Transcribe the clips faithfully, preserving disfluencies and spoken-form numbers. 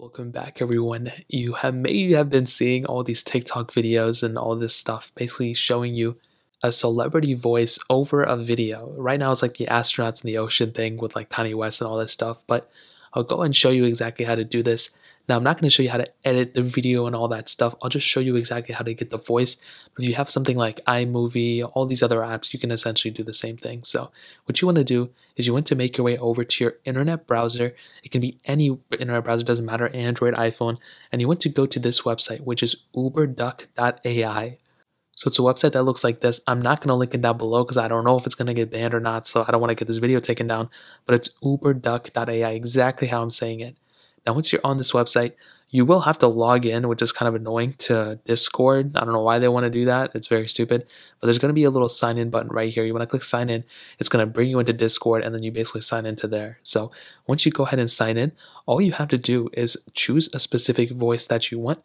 Welcome back, everyone. You have maybe have been seeing all these TikTok videos and all this stuff basically showing you a celebrity voice over a video. Right now it's like the astronauts in the ocean thing with like Kanye West and all this stuff, but I'll go and show you exactly how to do this. Now, I'm not going to show you how to edit the video and all that stuff. I'll just show you exactly how to get the voice. But if you have something like iMovie, all these other apps, you can essentially do the same thing. So what you want to do is you want to make your way over to your internet browser. It can be any internet browser, doesn't matter, Android, iPhone. And you want to go to this website, which is uberduck dot A I. So it's a website that looks like this. I'm not going to link it down below because I don't know if it's going to get banned or not. So I don't want to get this video taken down. But it's uberduck dot A I, exactly how I'm saying it. Now, once you're on this website, you will have to log in, which is kind of annoying, to Discord. I don't know why they want to do that. It's very stupid. But there's going to be a little sign in button right here. You want to click sign in. It's going to bring you into Discord, and then you basically sign into there. So once you go ahead and sign in, all you have to do is choose a specific voice that you want.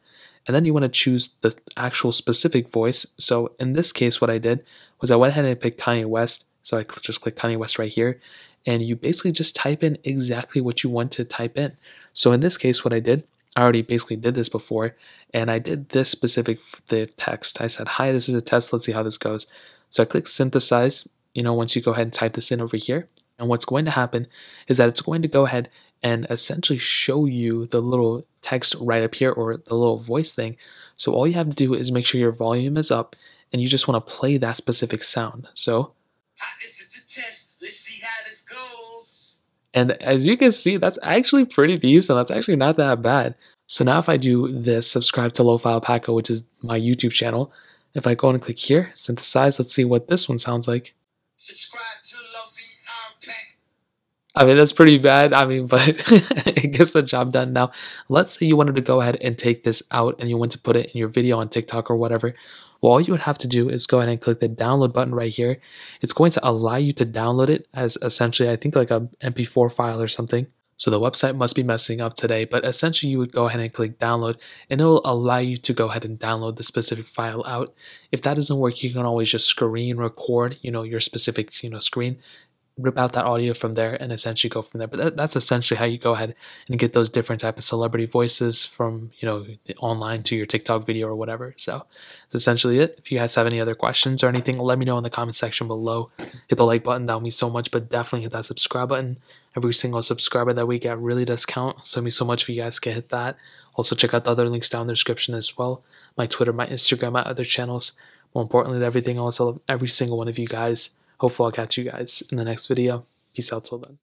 And then you want to choose the actual specific voice. So in this case, what I did was I went ahead and picked Kanye West. So I just click Kanye West right here. And you basically just type in exactly what you want to type in. So in this case, what I did, I already basically did this before, and I did this specific the text. I said, hi, this is a test. Let's see how this goes. So I click synthesize, you know, once you go ahead and type this in over here. And what's going to happen is that it's going to go ahead and essentially show you the little text right up here, or the little voice thing. So all you have to do is make sure your volume is up, and you just want to play that specific sound. So this is a test. Let's see how this goes. And as you can see, that's actually pretty decent. That's actually not that bad. So now if I do this, subscribe to LoFi Alpaca, which is my YouTube channel. If I go and click here, synthesize, let's see what this one sounds like. Subscribe to LoFi Alpaca. I mean, that's pretty bad. I mean, but it gets the job done. Now, let's say you wanted to go ahead and take this out and you want to put it in your video on TikTok or whatever. Well, all you would have to do is go ahead and click the download button right here. It's going to allow you to download it as essentially, I think, like a M P four file or something. So the website must be messing up today, but essentially you would go ahead and click download, and it will allow you to go ahead and download the specific file out. If that doesn't work, you can always just screen record, you know, your specific, you know, screen. Rip out that audio from there and essentially go from there. But that, that's essentially how you go ahead and get those different type of celebrity voices from, you know, online to your TikTok video or whatever. So that's essentially it. If you guys have any other questions or anything, let me know in the comment section below. Hit the like button. That would mean so much, but definitely hit that subscribe button. Every single subscriber that we get really does count. So it means so much if you guys can hit that. Also check out the other links down in the description as well. My Twitter, my Instagram, my other channels. More importantly, everything else, I love every single one of you guys. Hopefully I'll catch you guys in the next video. Peace out till then.